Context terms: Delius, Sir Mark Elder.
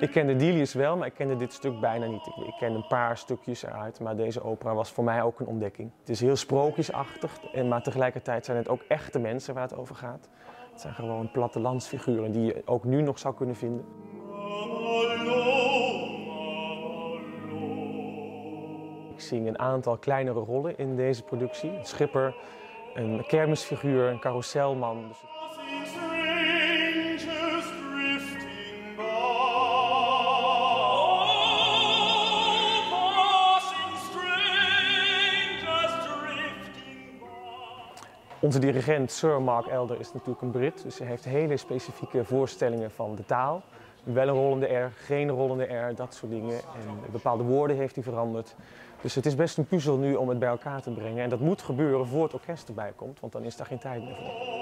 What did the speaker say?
Ik kende Delius wel, maar ik kende dit stuk bijna niet. Ik kende een paar stukjes eruit, maar deze opera was voor mij ook een ontdekking. Het is heel sprookjesachtig, maar tegelijkertijd zijn het ook echte mensen waar het over gaat. Het zijn gewoon plattelandsfiguren die je ook nu nog zou kunnen vinden. Ik zing een aantal kleinere rollen in deze productie. Een schipper, een kermisfiguur, een carouselman. Onze dirigent Sir Mark Elder is natuurlijk een Brit, dus hij heeft hele specifieke voorstellingen van de taal. Wel een rollende R, geen rollende R, dat soort dingen. En bepaalde woorden heeft hij veranderd. Dus het is best een puzzel nu om het bij elkaar te brengen. En dat moet gebeuren voor het orkest erbij komt, want dan is daar geen tijd meer voor.